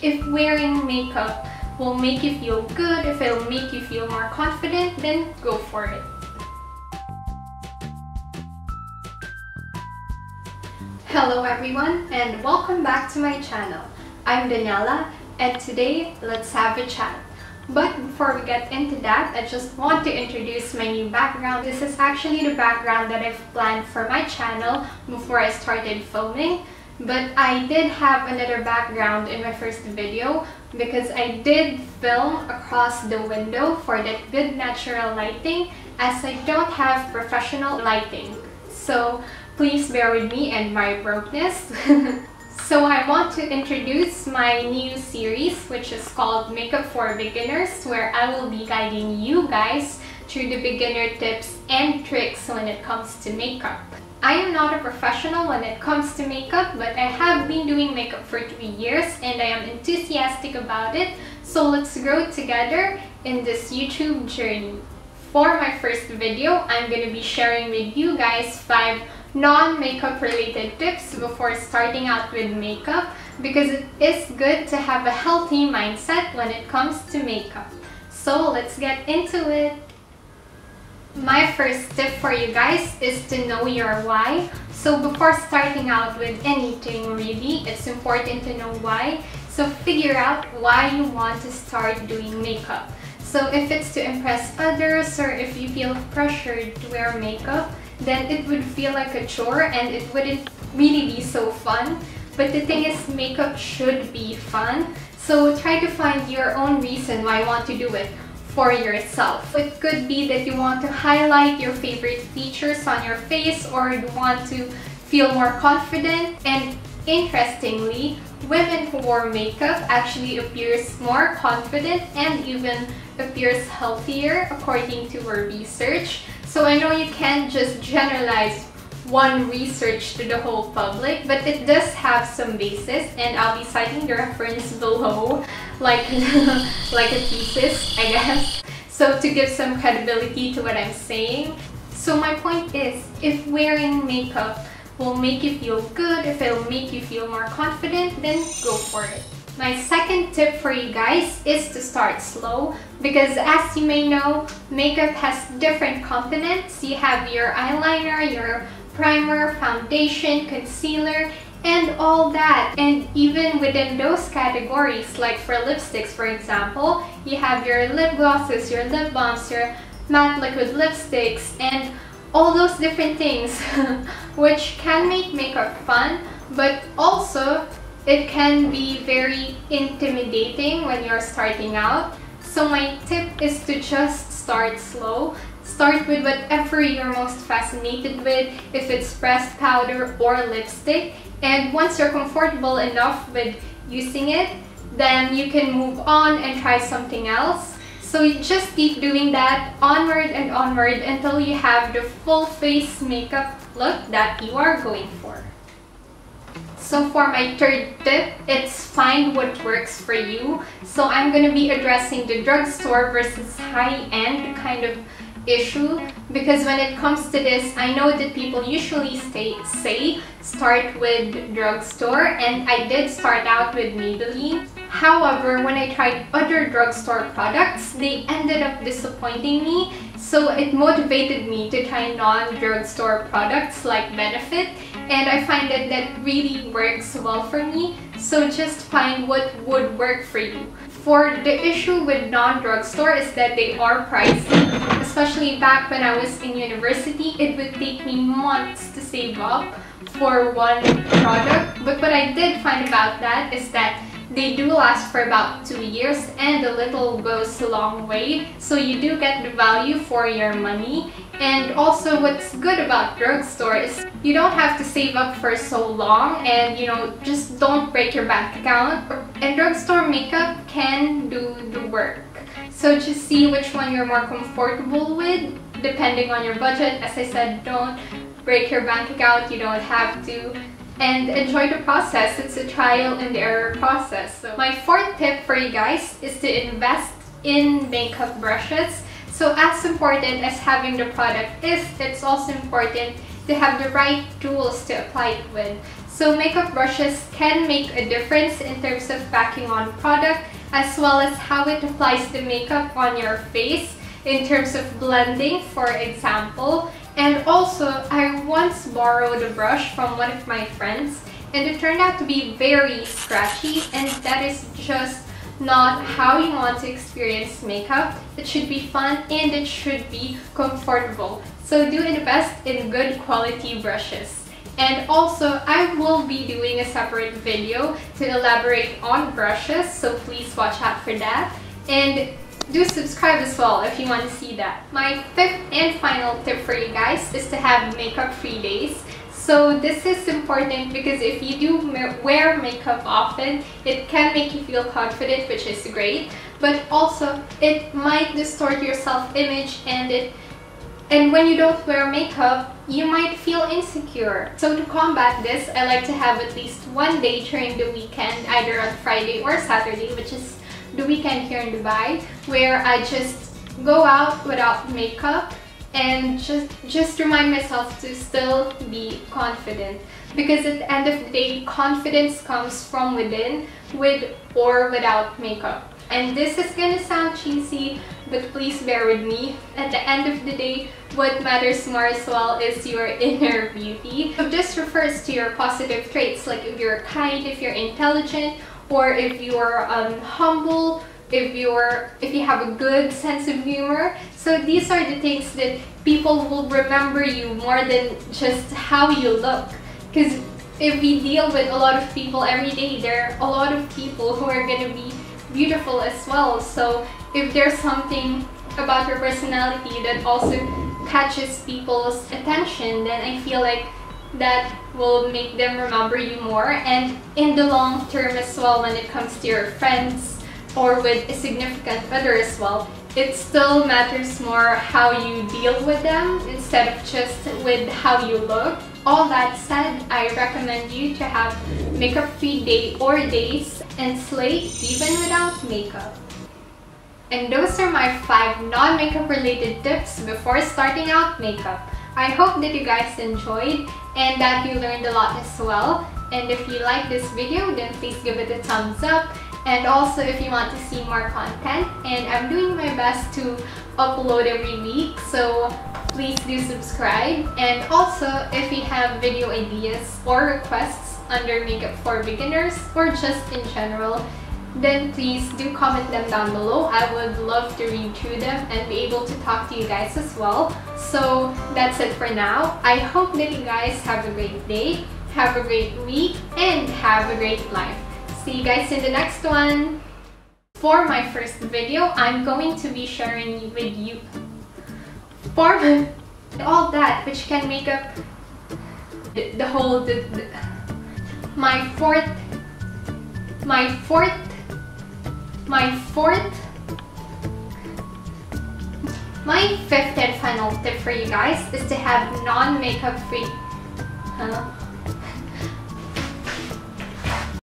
If wearing makeup will make you feel good, if it'll make you feel more confident, then go for it. Hello everyone and welcome back to my channel. I'm Daniella and today let's have a chat. But before we get into that, I just want to introduce my new background. This is actually the background that I've planned for my channel before I started filming. But I did have another background in my first video because I did film across the window for that good natural lighting, as I don't have professional lighting. So please bear with me and my brokenness. So I want to introduce my new series, which is called Makeup for Beginners, where I will be guiding you guys through the beginner tips and tricks when it comes to makeup. I am not a professional when it comes to makeup, but I have been doing makeup for 3 years and I am enthusiastic about it, so let's grow together in this YouTube journey. For my first video, I'm going to be sharing with you guys 5 non-makeup related tips before starting out with makeup, because it is good to have a healthy mindset when it comes to makeup. So let's get into it! My first tip for you guys is to know your why. So before starting out with anything really, it's important to know why. So figure out why you want to start doing makeup. So if it's to impress others or if you feel pressured to wear makeup, then it would feel like a chore and it wouldn't really be so fun. But the thing is, makeup should be fun. So try to find your own reason why you want to do it. For yourself. It could be that you want to highlight your favorite features on your face, or you want to feel more confident. And interestingly, women who wore makeup actually appears more confident and even appears healthier according to her research. So I know you can't just generalize one research to the whole public, but it does have some basis, and I'll be citing the reference below like a thesis, I guess, so to give some credibility to what I'm saying. So my point is, if wearing makeup will make you feel good, if it'll make you feel more confident, then go for it. My second tip for you guys is to start slow, because as you may know, makeup has different components. You have your eyeliner, your primer, foundation, concealer, and all that. And even within those categories, like for lipsticks for example, you have your lip glosses, your lip balms, your matte liquid lipsticks, and all those different things which can make makeup fun, but also it can be very intimidating when you're starting out. So my tip is to just start slow. Start with whatever you're most fascinated with, if it's pressed powder or lipstick. And once you're comfortable enough with using it, then you can move on and try something else. So you just keep doing that onward and onward until you have the full face makeup look that you are going for. So for my third tip, it's find what works for you. So I'm going to be addressing the drugstore versus high-end kind of issue, because when it comes to this, I know that people usually say start with drugstore, and I did start out with Maybelline. However, when I tried other drugstore products, they ended up disappointing me, so it motivated me to try non-drugstore products like Benefit, and I find that that really works well for me. So just find what would work for you. For the issue with non-drugstore is that they are pricey. Especially back when I was in university, it would take me months to save up for one product. But what I did find about that is that they do last for about 2 years, and a little goes a long way. So you do get the value for your money. And also what's good about drugstore is you don't have to save up for so long, and you know, just don't break your bank account. And drugstore makeup can do the work. So just see which one you're more comfortable with, depending on your budget. As I said, don't break your bank account, you don't have to. And enjoy the process, it's a trial and error process. So my fourth tip for you guys is to invest in makeup brushes. So as important as having the product is, it's also important to have the right tools to apply it with. So makeup brushes can make a difference in terms of packing on product as well as how it applies the makeup on your face in terms of blending, for example. And also, I once borrowed a brush from one of my friends and it turned out to be very scratchy, and that is just not how you want to experience makeup. It should be fun and it should be comfortable. So do invest in good quality brushes. And also, I will be doing a separate video to elaborate on brushes, so please watch out for that. And do subscribe as well if you want to see that. My fifth and final tip for you guys is to have makeup-free days. So this is important because if you do wear makeup often, it can make you feel confident, which is great, but also it might distort your self-image, and when you don't wear makeup, you might feel insecure. So to combat this, I like to have at least one day during the weekend, either on Friday or Saturday, which is the weekend here in Dubai, where I just go out without makeup and just remind myself to still be confident, because at the end of the day, confidence comes from within, with or without makeup. And this is gonna sound cheesy, but please bear with me. At the end of the day, what matters more as well is your inner beauty. So this refers to your positive traits, like if you're kind, if you're intelligent, or if you're humble, if you have a good sense of humor. So these are the things that people will remember you more than just how you look. Because if we deal with a lot of people every day, there are a lot of people who are going to be beautiful as well. So if there's something about your personality that also catches people's attention, then I feel like that will make them remember you more, and in the long term as well, when it comes to your friends or with a significant other as well, it still matters more how you deal with them instead of just with how you look. All that said, I recommend you to have makeup-free day or days and slay even without makeup. And those are my 5 non-makeup related tips before starting out makeup. I hope that you guys enjoyed and that you learned a lot as well. And if you like this video, then please give it a thumbs up. And also, if you want to see more content, and I'm doing my best to upload every week, so please do subscribe. And also, if you have video ideas or requests under makeup for beginners or just in general, then please do comment them down below. I would love to read through them and be able to talk to you guys as well. So that's it for now. I hope that you guys have a great day, have a great week, and have a great life. See you guys in the next one. My fifth and final tip for you guys is to have non-makeup free.